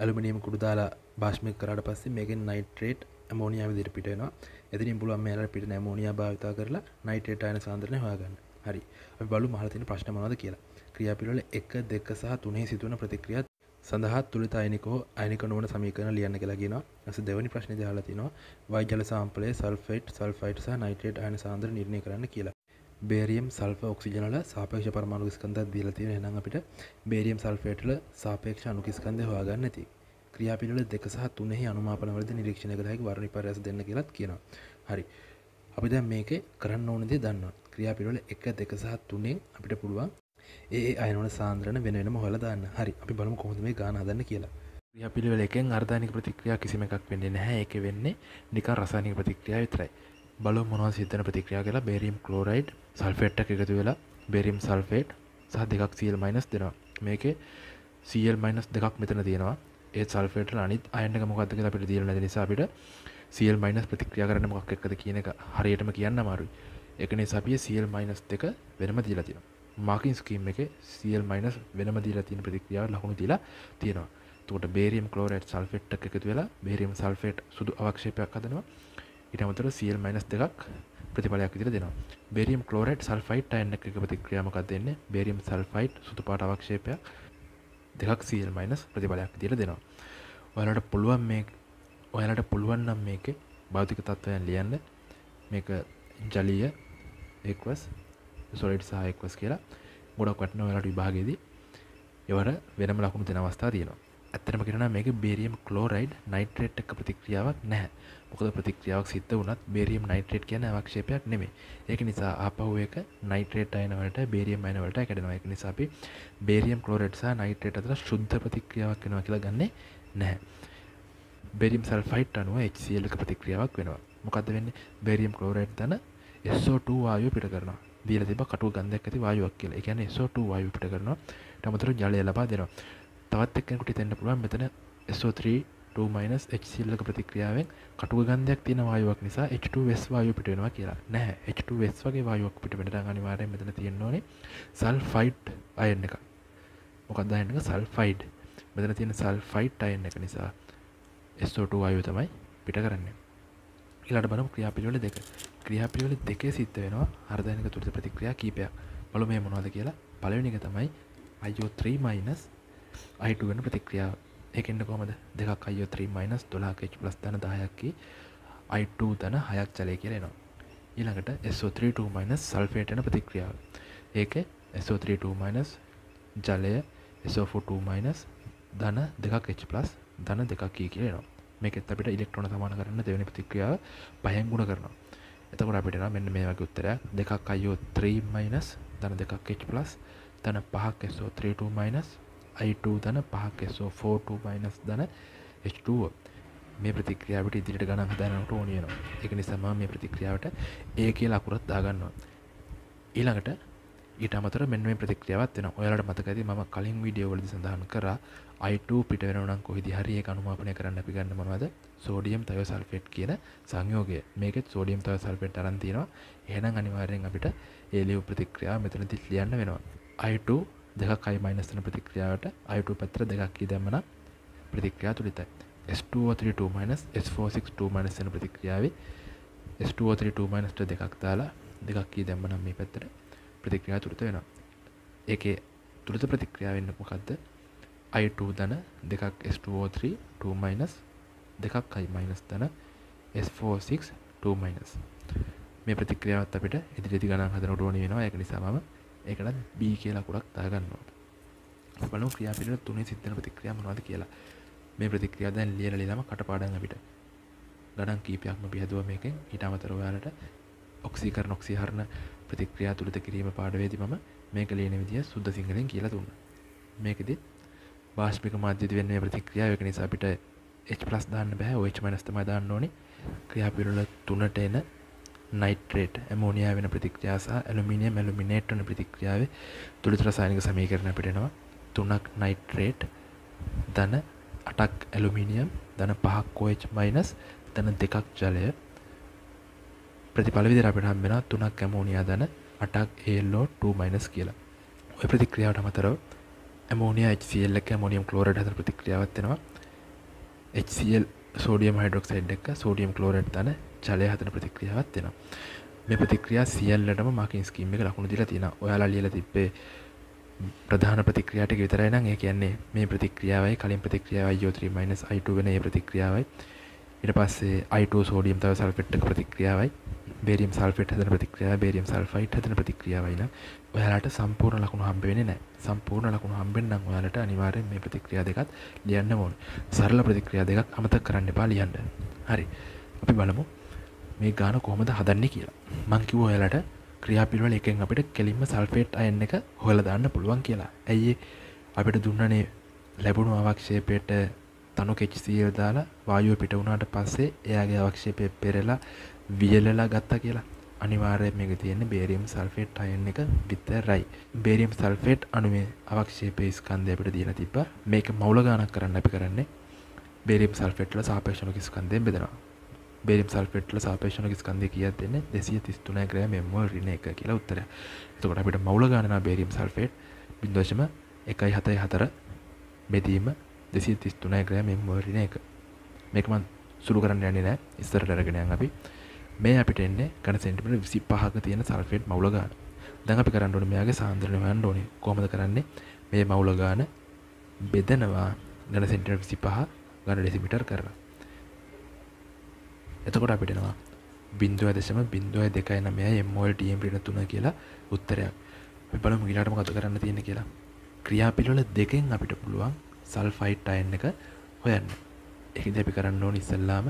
ඇලුමිනියම් කුඩු දාලා භාෂ්මීක කරාට පස්සේ මේකෙන් නයිට්‍රේට් ඇමෝනියා විදිහට පිට වෙනවා. එතනින් පුළුවන් මෙයාලට පිටන ඇමෝනියා භාවිත කරලා නයිට්‍රේට් අයන සාන්ද්‍රණය හොයාගන්න. හරි. අපි බලමු මහලා තියෙන ප්‍රශ්න මොනවද කියලා. ක්‍රියාපිළිවෙල 1, 2 සහ 3 සිදුවන ප්‍රතික්‍රියා සඳහා තුලිත අයනිකෝ අයනික නොවන සමීකරණ ලියන්න කියලා කියනවා. ඊට දෙවෙනි ප්‍රශ්නේදී අහලා තිනවා y ජල සාම්පලයේ සල්ෆේට්, සල්ෆයිඩ් සහ නයිට්‍රේට් අයන සාන්ද්‍රණය නිර්ණය කරන්න කියලා. බේරියම් සල්ෆර් ඔක්සිජන් වල සාපේක්ෂ පරමාණු ස්කන්ධයක් දීලා තියෙනවා. එහෙනම් අපිට බේරියම් සල්ෆේට් වල සාපේක්ෂ අණු ස්කන්ධය හොයාගන්න තියෙනවා. ක්‍රියාපිළිවෙල 2 සහ 3 අනුමාපනවලදී නිරීක්ෂණය කළ හැකි වර්ණ විපර්යාස දෙන්න කියලාත් කියනවා. හරි. අපි දැන් මේකේ කරන්න ඕන දේ දන්නවා. ක්‍රියාපිළිවෙල 1 2 සහ 3 අපිට පුළුවන් ඒ අයන වල සාන්ද්‍රණ වෙන වෙනම හොයලා දාන්න. හරි. අපි බලමු කොහොමද මේ ගාන හදන්න කියලා. ක්‍රියාපිළිවෙල 1න් අර්ධායනික ප්‍රතික්‍රියා කිසිම එකක් වෙන්නේ නැහැ. ඒකේ වෙන්නේ නිකන් රසායනික ප්‍රතික්‍රියා විතරයි. බලමු මොනවද සිද්ධ වෙන ප්‍රතික්‍රියා කියලා. බේරියම් ක්ලෝරයිඩ් සල්ෆේට් එක එකතු වෙලා බේරියම් සල්ෆේට් සහ 2ක් Cl- දෙනවා. මේකේ Cl- 2ක් මෙතන තියෙනවා. ඒ සල්ෆේට් වල අනිත් අයන එක මොකක්ද කියලා අපිට තේරෙන්නේ නැති නිසා අපිට Cl- ප්‍රතික්‍රියා කරන්න මොකක් එක්කද කියන එක හරියටම කියන්න අමාරුයි. ඒක නිසා අපි Cl- වෙනම දීලා තියෙනවා. මාකින් ස්කීම් එකේ Cl- වෙනම දීලා තියෙන ප්‍රතික්‍රියාවට ලකුණු දීලා තියෙනවා. එතකොට බේරියම් ක්ලෝරයිඩ් සල්ෆේට් එක එකතු වෙලා බේරියම් සල්ෆේට් සුදු අවක්ෂේපයක් හදනවා. ඊට අමතරව Cl- ප්‍රතිඵලයක් විදිහට දෙනවා. බේරියම් ක්ලෝරයිඩ් සල්ෆයිඩ් අයන එක එක ප්‍රතික්‍රියාව මොකක්ද දෙන්නේ? බේරියම් සල්ෆයිඩ් සුදු පාට අවක්ෂේපයක් 2ක් Cl- ප්‍රතිඵලයක් විදිහට දෙනවා. ඔයාලට පුළුවන් නම් මේකේ භෞතික තත්ත්වයන් ලියන්න. මේක ජලීය aqueous, solid සහ aqueous කියලා ගොඩක් වටිනා ඔයාලට විභාගයේදී ඒවට වෙනම ලකුණු දෙන අවස්ථා තියෙනවා. ඇත්තටම කියනවා මේකේ බේරියම් ක්ලෝරයිඩ් නයිට්‍රේට් එක්ක ප්‍රතික්‍රියාවක් නැහැ. මොකද ප්‍රතික්‍රියාවක් සිද්ධ වුණත් බේරියම් නයිට්‍රේට් කියන්නේ අවක්ෂේපයක් නෙමෙයි. ඒක නිසා ආපහු ඒක නයිට්‍රේට් අයන වලට බේරියම් අයන වලට කැඩෙනවා. ඒක නිසා අපි බේරියම් ක්ලෝරයිඩ් සහ නයිට්‍රේට් අතර ශුද්ධ ප්‍රතික්‍රියාවක් වෙනවා කියලා ගන්නෙ නැහැ. බේරියම් සල්ෆයිඩ් අණුව HCl එක ප්‍රතික්‍රියාවක් වෙනවා. මොකද්ද වෙන්නේ? බේරියම් ක්ලෝරයිඩ් තන SO2 වායුව පිට කරනවා. දීලා තිබ්බ කටුව ගන්ධයක් ඇති වායුවක් කියලා. ඒ කියන්නේ SO2 වායුව පිට කරනවා. ඊට අමතරව ජලය ලබා දෙනවා. තවත් එක්කෙනෙකුට හිතෙන්න පුළුවන් මෙතන SO3 2-HCl එක ප්‍රතික්‍රියාවෙන් කටුව ගන්ධයක් තියෙන වායුවක් නිසා H2S වායුව පිට වෙනවා කියලා. නැහැ. H2S වගේ වායුවක් පිට වෙන්න නම් අනිවාර්යයෙන් මෙතන තියෙන්න ඕනේ සල්ෆයිඩ් අයන් එකක්. මොකක්ද අයන් එක? සල්ෆයිඩ්. මෙතන තියෙන සල්ෆයිඩ් අයන් එක නිසා SO2 වායුව තමයි පිට කරන්නේ. ඊළඟට බලමු ක්‍රියාපිළිවෙල දෙක. ක්‍රියාපිළිවෙල දෙකේ සිද්ධ වෙනවා ආර්ධායනික තුරිත ප්‍රතික්‍රියා කීපයක්. බලමු මේ මොනවද කියලා. පළවෙනි එක තමයි IO3-I2 වෙන ප්‍රතික්‍රියාව. ඒකෙන්ද කොහමද? 2ක් IO3-12H+ ධන 10ක් කි I2 ධන 6ක් ජලය කියලා එනවා. ඊළඟට SO32- සල්ෆේට් වෙන ප්‍රතික්‍රියාව. ඒකේ SO32- ජලය SO42- ධන 2H+ ධන 2ක් කි කියලා එනවා. මේකෙත් අපිට ඉලෙක්ට්‍රෝන සමාන කරන්න දෙවෙනි ප්‍රතික්‍රියාව පහෙන් ගුණ කරනවා. එතකොට අපිට එනවා මෙන්න මේ වගේ උත්තරයක්. 2ක් IO3- ධන 2H+ ධන 5ක් SO32- I2 ධන 5ක් SO42- ධන H2O. මේ ප්‍රතික්‍රියාවට ඉදිරියට ගණන් හදානකොට ඕන වෙනවා. ඒක නිසා මම මේ ප්‍රතික්‍රියාවට A කියලා අකුරක් දාගන්නවා. ඊළඟට ඊට අමතරව මෙන්න මේ ප්‍රතික්‍රියාවක් වෙනවා. ඔයාලට මතක ඇති මම කලින් වීඩියෝ වලදී සඳහන් කරා I2 පිට වෙනවා නම් කොහේදී හරි ඒක අනුමාපනය කරන්න අපි ගන්න මොනවද? සෝඩියම් තයෝසල්ෆේට් කියන සංයෝගය. මේකෙත් සෝඩියම් තයෝසල්ෆේට් අරන් තියෙනවා. එහෙනම් අනිවාර්යෙන් අපිට ඒ ලියු ප්‍රතික්‍රියාව මෙතනදී ලියන්න වෙනවා. I2 2I- වෙන ප්‍රතික්‍රියාවට I2 පැත්තට 2ක් කී දැම්මම ප්‍රතික්‍රියාව තුලිතයි. S2O32- S462- වෙන ප්‍රතික්‍රියාවේ S2O32- 2ක් දාලා 2ක් කී දැම්මම මේ පැත්තට ප්‍රතික්‍රියාව තුලිත වෙනවා. ඒකේ තුලිත ප්‍රතික්‍රියාව වෙන්නේ මොකද්ද? I2 ධන 2ක් S2O32- 2I- ධන S462-. මේ ප්‍රතික්‍රියාවත් අපිට ඉදිරියේදී ගණන් හදනකොට ඕනේ වෙනවා. ඒක නිසා මම ඒකට B කියලා අකුරක් දාගන්නවා. බලමු ක්‍රියාපිළිවෙල 3 සිද්ධ වෙන ප්‍රතික්‍රියා මොනවද කියලා. මේ ප්‍රතික්‍රියාව දැන් ලියලාම කටපාඩම් අපිට ගණන් කීපයක්ම අපි හදුවා මේකෙන්. ඊට අමතරව ඔයාලට ඔක්සීකරණ ඔක්සිහරණ ප්‍රතික්‍රියා තුලිත කිරීම පාඩවේදී මම මේක ලියන විදිය සුද්ධ සිංහලෙන් කියලා දුන්නා. මේකෙදි වාෂ්පික මාධ්‍යයේදී වෙන මේ ප්‍රතික්‍රියාව ඒක නිසා අපිට H+ දාන්න බෑ. OH- තමයි දාන්න ඕනේ. ක්‍රියාපිළිවෙල 3ට එන නයිට්‍රේට් ඇමෝනියා වෙන ප්‍රතික්‍රියාව සහ ඇලුමිනියම් ඇලුමිනේට් වෙන ප්‍රතික්‍රියාවේ තුලිත රසායනික සමීකරණ අපිට එනවා 3ක් නයිට්‍රේට් ධන 8ක් ඇලුමිනියම් ධන 5ක් OH- ධන 2ක් ජලය. ප්‍රතිඵල විදිහට අපිට හම්බ වෙනවා 3ක් ඇමෝනියා ධන 8ක් ALO2- කියලා. ওই ප්‍රතික්‍රියාවට අමතරව ඇමෝනියා HCl එක ඇමෝනියම් ක්ලෝරයිඩ් හතර ප්‍රතික්‍රියාවක් වෙනවා. HCl සෝඩියම් හයිඩ්‍රොක්සයිඩ් එක සෝඩියම් ක්ලෝරයිඩ් ධන ජලය හතර ප්‍රතික්‍රියාවක් වෙනවා. මේ ප්‍රතික්‍රියා සියල්ලටම මාකින් ස්කීම් එක ලකුණු දීලා තියෙනවා. ඔයාලා ලියලා තිබ්බේ ප්‍රධාන ප්‍රතික්‍රියාවට විතරයි නම් ඒ කියන්නේ මේ ප්‍රතික්‍රියාවයි කලින් ප්‍රතික්‍රියාවයි IO3-I2 වෙන ඒ ප්‍රතික්‍රියාවයි. ඊට පස්සේ I2 සෝඩියම් තව සල්ෆේට් එක ප්‍රතික්‍රියාවයි. බේරියම් සල්ෆේට් හදන ප්‍රතික්‍රියාවයි බේරියම් සල්ෆයිඩ් හදන ප්‍රතික්‍රියාවයි නම් ඔයාලට සම්පූර්ණ ලකුණු හම්බ වෙන්නේ නැහැ. සම්පූර්ණ ලකුණු හම්බෙන්න නම් ඔයාලට අනිවාර්යෙන් මේ ප්‍රතික්‍රියා දෙකත් ලියන්න ඕනේ. සරල ප්‍රතික්‍රියා දෙකක් අමතක කරන්න එපා ලියන්න. හරි. අපි බලමු මේ ගාන කොහොමද හදන්නේ කියලා. මම කිව්වා ඔයාලට ක්‍රියාපිළිවෙල එකෙන් අපිට කෙලින්ම සල්ෆේට් අයන් එක හොයලා දාන්න පුළුවන් කියලා. ඇයි අපිට දුන්නනේ ලැබුණු අවක්ෂේපයට තනුක HCl දාලා වායුව පිට වුණාට පස්සේ එයාගේ අවක්ෂේපය පෙරලා වියලලා ගත්තා කියලා. අනිවාර්යයෙන් මේක තියෙන්නේ බේරියම් සල්ෆේට් අයන් එක විතරයි. බේරියම් සල්ෆේට් අණුවේ අවක්ෂේපයේ ස්කන්ධය අපිට දීලා තිබ්බා. මේක මවුල ගානක් කරන්න අපි කරන්නේ බේරියම් සල්ෆේට් වල සාපේක්ෂණක ස්කන්ධයෙන් බෙදනවා. බේරියම් සල්ෆේට් වල සාපේක්ෂණක ස්කන්ධය කීයක් දෙන්නේ? 233 ග්‍රෑම් mol ඍණ 1 කියලා උත්තරය. එතකොට අපිට මවුල ගණන බේරියම් සල්ෆේට් 0.174 බෙදීම 233 ග්‍රෑම් mol ඍණ 1. මේක මම සුළු කරන්න යන්නේ නැහැ. ඉස්සරට අරගෙන යන් අපි. මේ අපිට එන්නේ ඝන සෙන්ටිමීටර 25ක තියෙන සල්ෆේට් මවුල ගාන. දැන් අපි කරන්න ඕනේ මෙයාගේ සාන්ද්‍රණය හොයන්න ඕනේ. කොහොමද කරන්නේ? මේ මවුල ගාන බෙදනවා ඝන සෙන්ටිමීටර 25 ඝන ඩෙසිමීටර කරලා. එතකොට අපිට එනවා 0.029 mol dm ඍණ 3 කියලා උත්තරයක්. අපි බලමු ඊළඟට මොකද කරන්න තියෙන්නේ කියලා. ක්‍රියාපිළිවෙල දෙකෙන් අපිට පුළුවන් සල්ෆයිඩ් අයන් එක හොයන්න. ඒකදී අපි කරන්න ඕනේ ඉස්සෙල්ලාම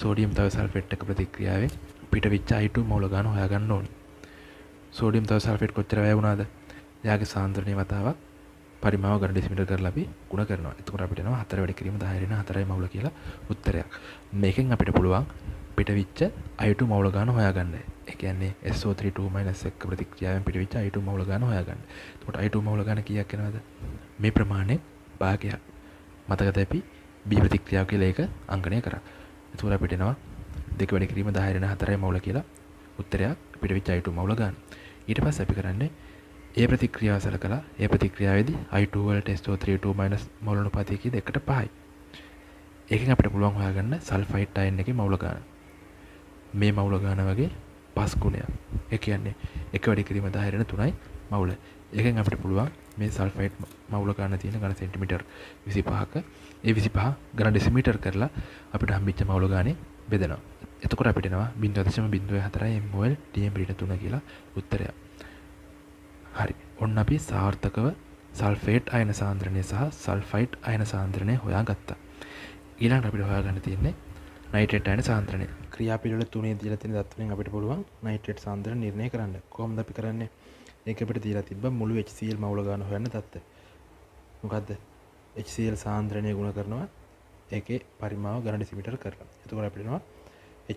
සෝඩියම් තයෝසල්ෆේට් එක ප්‍රතික්‍රියාවෙන් පිටවිච්ච I2 මූල ගාන හොයාගන්න ඕනේ. සෝඩියම් තයෝසල්ෆේට් කොච්චර වැය වුණාද? එයාගේ සාන්ද්‍රණයේ වතාවක් පරිමාව ගන්න ඩෙසිමීටර කරලා අපි ගුණ කරනවා. එතකොට අපිට එනවා 4 වැඩ කිරීම 10 ඍණ 4යි මවුල කියලා උත්තරයක්. මේකෙන් අපිට පුළුවන් පිටවිච්ච I2 මවුල ගාන හොයාගන්න. කියන්නේ SO32 - එක්ක ප්‍රතික්‍රියාවෙන් පිටවෙච්ච I2 මවුල ගන්න හොයාගන්න. එතකොට I2 මවුල ගන්න කීයක් වෙනවද? මේ ප්‍රමාණය භාගයක්. මතකද අපි B ප්‍රතික්‍රියාව කියලා ඒක අංකණය කරා. එතකොට අපිට එනවා 2 වැඩි කිරීම 10 වෙන 4යි මවුල කියලා උත්තරයක් පිටවෙච්ච I2 මවුල ගන්න. ඊට පස්සේ අපි කරන්නේ A ප්‍රතික්‍රියාව සලකලා A ප්‍රතික්‍රියාවේදී I2 වලට SO32 - මවුල අනුපාතය කීයද? 1:5යි. ඒකෙන් අපිට පුළුවන් හොයාගන්න සල්ෆයිඩ් අයන් එකේ මවුල ගන්න. මේ මවුල ගන්න වගේ 5 ගුණයක්. ඒ කියන්නේ 1 වැඩි කිරීම 10 වෙන 3යි මවුල. ඒකෙන් අපිට පුළුවන් මේ සල්ෆයිඩ් මවුල ගන්න තියෙන ඝන සෙන්ටිමීටර් 25ක ඒ 25 ඝන ඩෙසිමීටර් කරලා අපිට හම්බෙච්ච මවුල ගානේ බෙදනවා. එතකොට අපිට එනවා 0.04 mol dm / 3 කියලා උත්තරය. හරි. ඔන්න අපි සාර්ථකව සල්ෆේට් අයන සාන්ද්‍රණය සහ සල්ෆයිඩ් අයන සාන්ද්‍රණය හොයාගත්තා. ඊළඟට අපිට හොයාගන්න තියෙන්නේ නයිට්‍රේට් අයන සාන්ද්‍රණය. ක්‍රියාපිළිවෙල 3 දීලා තියෙන දත්වලින් අපිට පුළුවන් නයිට්‍රේට් සාන්ද්‍රණය නිර්ණය කරන්න. කොහොමද අපි කරන්නේ? ඒක අපිට දීලා තිබ්බ මුළු HCl මවුල ගන්න හොයන්න දත්ත. මොකද්ද? HCl සාන්ද්‍රණය ගුණ කරනවා ඒකේ පරිමාව ඝන ඩෙසිමීටර කරලා. එතකොට අපිට එනවා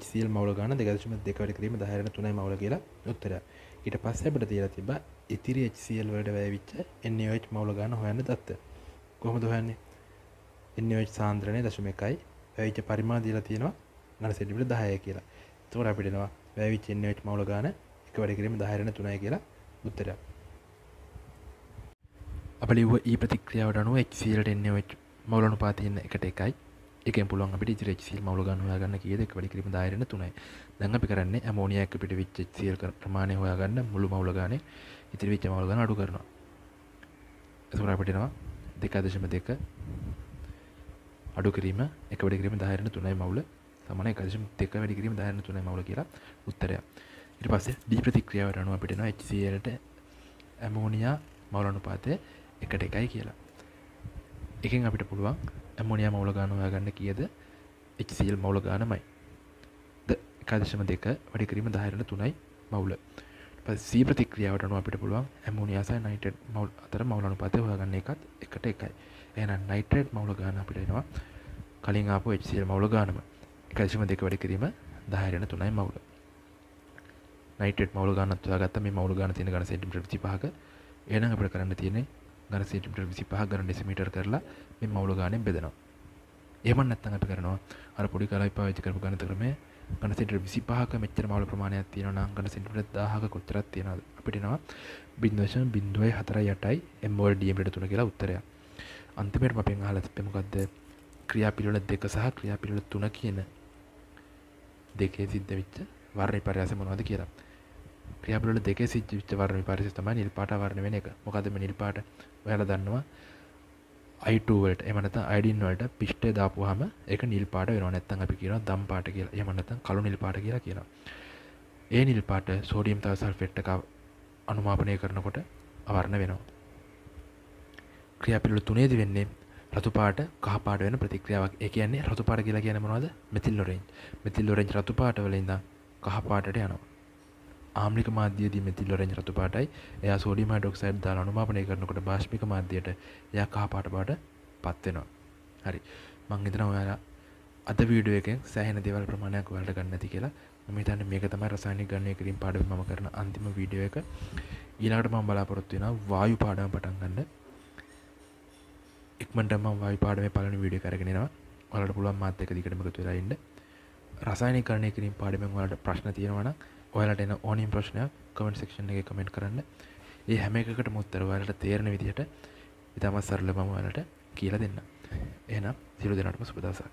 HCl මවුල ගන්න 2.2 වැඩි කිරීම 10 වෙන 3යි මවුල කියලා උත්තරය. ඊට පස්සේ අපිට දීලා තිබ්බා ඉතිරි HCl වලට වැයවිච්ච NaOH මවුල ගන්න හොයන්න දත්ත. කොහොමද හොයන්නේ? NaOH සාන්ද්‍රණය 0.1යි වැයවිච්ච පරිමාව දීලා තියෙනවා ඝන සෙන්ටිමීටර 10 කියලා. එතකොට අපිට එනවා වැයවිච්ච NaOH මවුල ගාන 1 වැඩි කිරීම 10 / 3 කියලා උත්තරයක්. අපි ලිව්ව E ප්‍රතික්‍රියාවට අනුව HCl ට NaOH මවුල අනුපාතය 1:1යි. ඒකෙන් පුළුවන් අපිට ඉතිරි HCl මවුල ගාන හොයාගන්න කීයද? 1 වැඩි කිරීම 10 / 3යි. දැන් අපි කරන්නේ ඇමෝනියා එක්ක පිටවෙච්ච HCl ප්‍රමාණය හොයාගන්න මුළු මවුල ගානේ ඉතිරි වෙච්ච මවුල ගාන අඩු කරනවා. එතකොට අපිට එනවා 2.2 අඩු කිරීම 1 වැඩි කිරීම 10 / 3යි මවුල සමාන 1.2 වැඩි කිරීම 10 / 3යි මවුල කියලා උත්තරය. ඊට පස්සේ D ප්‍රතික්‍රියාවට අනුව අපිට එනවා HCl ට ඇමෝනියා මවුල අනුපාතය 1:1යි කියලා. එකෙන් අපිට පුළුවන් ඇමෝනියා මවුල ගාන හොයාගන්න කීයද? HCl මවුල ගානමයි. 1.2 වැඩි කිරීම 10 / 3යි මවුල. ඊට පස්සේ C ප්‍රතික්‍රියාවට අනුව අපිට පුළුවන් ඇමෝනියා සහ නයිට්‍රේට් මවුල අතර මවුල අනුපාතය හොයාගන්න එකත් 1:1යි. එහෙනම් නයිට්‍රේට් මවුල ගාන අපිට එනවා කලින් ආපු HCl මවුල ගානම 1.2 වැඩි කිරීම 10 / 3යි මවුල. නයිට්‍රේට් මවුල ගානත් හොයාගත්තා. මේ මවුල ගාන තියෙන ඝන සෙන්ටිමීටර් 25ක. එහෙනම් අපිට කරන්න තියෙන්නේ ඝන සෙන්ටිමීටර් 25 ඝන ඩෙසිමීටර් කරලා මේ මවුල ගානෙන් බෙදනවා. එහෙම නැත්නම් අපි කරනවා අර පොඩි කාලේ පාවිච්චි කරපු ගණිත ක්‍රමය ඝන සෙන්ටිමීටර් 25ක මෙච්චර මවුල ප්‍රමාණයක් තියෙනවා නම් ඝන සෙන්ටිමීටර් 1000ක කොච්චරක් තියෙනවද? අපිට එනවා 0.048 mol dm / 3 කියලා උත්තරයක්. අන්තිමේට අපි අහලා තිබ්බේ මොකද්ද? ක්‍රියාපිළිවෙල 2 සහ ක්‍රියාපිළිවෙල 3 කියන දෙකේ සිද්ධ වෙච්ච වර්ණ විපර්යාසය මොනවද කියලා. ක්‍රියාපිළිවෙල දෙකේ සිද්ධ වෙච්ච වර්ණ විපර්යාසය තමයි නිල් පාට වර්ණ වෙන එක. මොකද මේ නිල් පාට ඔයාලා දන්නවා I2 වලට එහෙම නැත්නම් අයඩින් වලට පිෂ්ඨය දාපුවාම ඒක නිල් පාට වෙනවා. නැත්නම් අපි කියනවා දම් පාට කියලා. එහෙම නැත්නම් කළු නිල් පාට කියලා කියනවා. ඒ නිල් පාට සෝඩියම් තාසල්ෆේට් එක අනුමාපනය කරනකොට අවර්ණ වෙනවා. ක්‍රියාපිළිවෙල 3ේදී වෙන්නේ රතු පාට කහ පාට වෙන ප්‍රතික්‍රියාවක්. ඒ කියන්නේ රතු පාට කියලා කියන්නේ මොනවද? Methyl orange. මෙතිල් ඔරෙන්ජ් රතු පාට වල ඉඳන් කහ පාටට යනවා. ආම්ලික මාධ්‍යයේදී මෙතිල් ඔරෙන්ජ් රතු පාටයි. එයා සෝඩියම් හයිඩ්‍රොක්සයිඩ් දාලා අනුමාපනය කරනකොට බාෂ්පික මාධ්‍යයට එයා කහ පාට බවට පත් වෙනවා. හරි. මම හිතනවා ඔයාලා අද වීඩියෝ එකෙන් සෑහෙන දේවල් ප්‍රමාණයක් ඔයාලට ගන්න ඇති කියලා. මම හිතන්නේ මේක තමයි රසායනික ගණනය කිරීම පාඩමේ මම කරන අන්තිම වීඩියෝ එක. ඊළඟට මම බලාපොරොත්තු වෙනවා වායු පාඩම පටන් ගන්න. ඉක්මනට මම වායු පාඩමේ පළවෙනි වීඩියෝ එක අරගෙන එනවා. ඔයාලට පුළුවන් මාත් එක්ක දිගටම එකතු වෙලා ඉන්න. රසායනික ගණනය කිරීම පාඩමෙන් ඔයාලට ප්‍රශ්න තියෙනවා නම් ඔයාලට එන ඕනෑම ප්‍රශ්නයක් කමෙන්ට් සෙක්ෂන් එකේ කමෙන්ට් කරන්න. මේ හැම එකකටම උත්තර ඔයාලට තේරෙන විදිහට ඉතාමත් සරලව මම ඔයාලට කියලා දෙන්නම්. එහෙනම් සියලු දෙනාටම සුබ දවසක්.